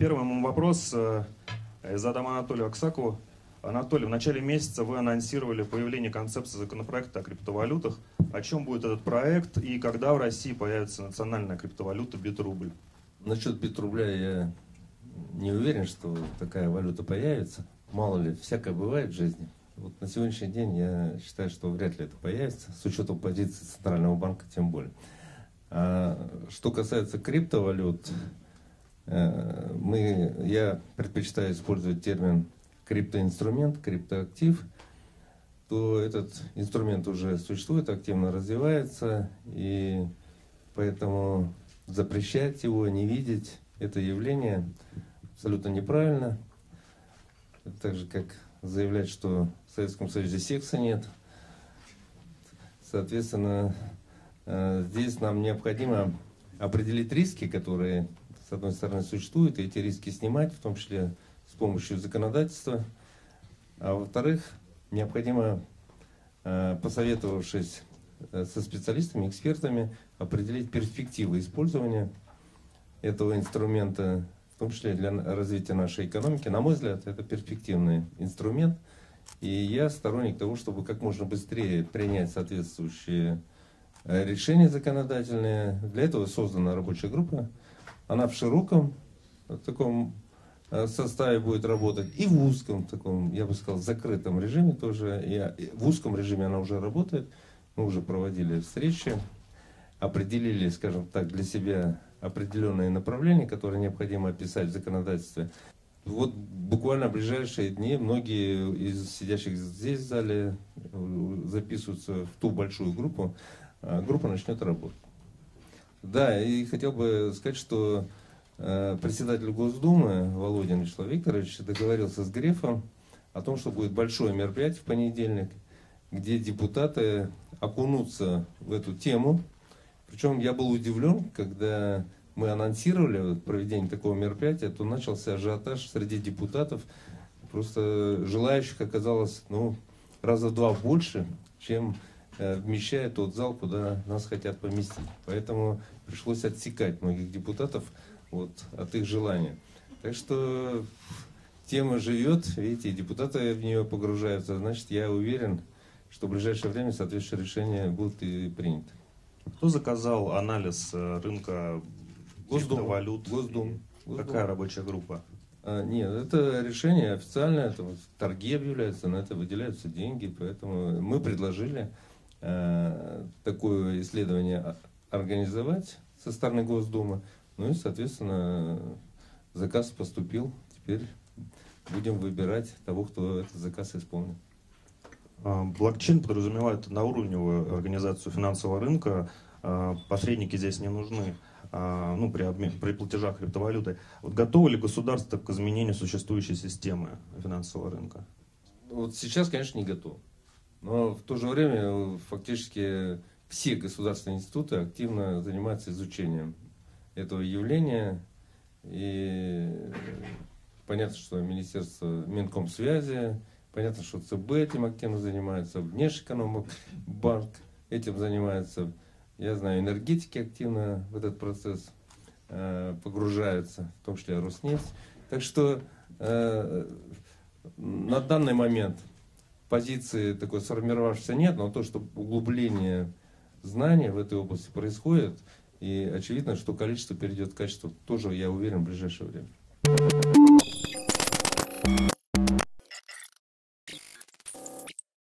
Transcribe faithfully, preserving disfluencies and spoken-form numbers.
Первый вопрос задам Анатолию Аксакову. Анатолий, в начале месяца вы анонсировали появление концепции законопроекта о криптовалютах. О чем будет этот проект и когда в России появится национальная криптовалюта Битрубль? Насчет Битрубля я не уверен, что такая валюта появится. Мало ли, всякое бывает в жизни. Вот на сегодняшний день я считаю, что вряд ли это появится, с учетом позиции Центрального банка тем более. А что касается криптовалют, мы, я предпочитаю использовать термин криптоинструмент, криптоактив, то этот инструмент уже существует, активно развивается, и поэтому запрещать его, не видеть это явление абсолютно неправильно. Так же, как заявлять, что в Советском Союзе секса нет. Соответственно, здесь нам необходимо определить риски, которые, с одной стороны, существуют, и эти риски снимать, в том числе с помощью законодательства. А во-вторых, необходимо, посоветовавшись со специалистами, экспертами, определить перспективы использования этого инструмента, в том числе для развития нашей экономики. На мой взгляд, это перспективный инструмент. И я сторонник того, чтобы как можно быстрее принять соответствующие решения законодательные. Для этого создана рабочая группа. Она в широком в таком составе будет работать и в узком, таком, я бы сказал, закрытом режиме тоже. И в узком режиме она уже работает. Мы уже проводили встречи, определили, скажем так, для себя определенные направления, которые необходимо описать в законодательстве. Вот буквально в ближайшие дни многие из сидящих здесь в зале записываются в ту большую группу. Группа начнет работать. Да, и хотел бы сказать, что председатель Госдумы Володин Вячеславович договорился с Грефом о том, что будет большое мероприятие в понедельник, где депутаты окунутся в эту тему. Причем я был удивлен, когда мы анонсировали проведение такого мероприятия, то начался ажиотаж среди депутатов. Просто желающих оказалось ну, раза в два больше, чем вмещает тот зал, куда нас хотят поместить. Поэтому пришлось отсекать многих депутатов вот, от их желания. Так что тема живет, видите, и депутаты в нее погружаются. Значит, я уверен, что в ближайшее время соответствующие решения будут и приняты. Кто заказал анализ рынка криптовалют? Госдума. Какая рабочая группа? А, нет, это решение официальное, это вот торги объявляются, на это выделяются деньги, поэтому мы предложили а, такое исследование организовать со стороны Госдумы, ну и, соответственно, заказ поступил, теперь будем выбирать того, кто этот заказ исполнит. Блокчейн подразумевает одноуровневую организацию финансового рынка, посредники здесь не нужны ну, при, обмен, при платежах криптовалюты. Вот готовы ли государство к изменению существующей системы финансового рынка? Вот сейчас, конечно, не готово. Но в то же время фактически все государственные институты активно занимаются изучением этого явления. И понятно, что Министерство Минкомсвязи, понятно, что ЦБ этим активно занимается, Внешэкономбанк этим занимается. Я знаю, энергетики активно в этот процесс э, погружаются, в том числе Роснефть. Так что э, на данный момент позиции такой сформировавшейся нет, но то, что углубление знаний в этой области происходит, и очевидно, что количество перейдет в качество, тоже, я уверен, в ближайшее время.